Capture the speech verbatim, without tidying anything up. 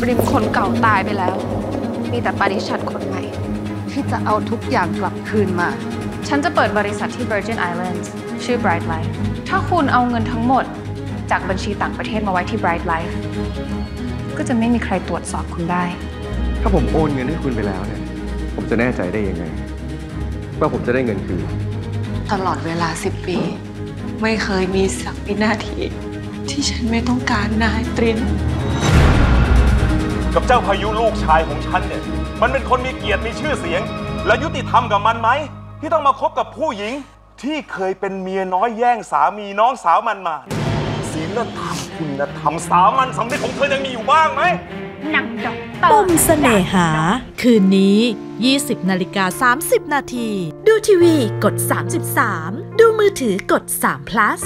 บริมคนเก่าตายไปแล้วมีแต่ปาริชัดคนใหม่ที่จะเอาทุกอย่างกลับคืนมาฉันจะเปิดบริษัทที่ Virgin Islands ชื่อ Bright Life ถ้าคุณเอาเงินทั้งหมดจากบัญชีต่างประเทศมาไว้ที่ Bright Life ก็จะไม่มีใครตรวจสอบคุณได้ถ้าผมโอนเงินให้คุณไปแล้วเนี่ยผมจะแน่ใจได้ยังไงว่าผมจะได้เงินคืนตลอดเวลาสิบปีไม่เคยมีสักวินาทีที่ฉันไม่ต้องการนายตรินกับเจ้าพายุลูกชายของฉันเนี่ยมันเป็นคนมีเกียรติมีชื่อเสียงและยุติธรรมกับมันไหมที่ต้องมาคบกับผู้หญิงที่เคยเป็นเมียน้อยแย่งสามีน้องสาวมันมาศีลธรรมคุณธรรมสามัญสำนึกของเธอยังมีอยู่บ้างไหมปุ่มเสน่หาคืนนี้ ยี่สิบนาฬิกาสามสิบนาทีดูทีวีกดสามสิบสามดูมือถือกดสาม plus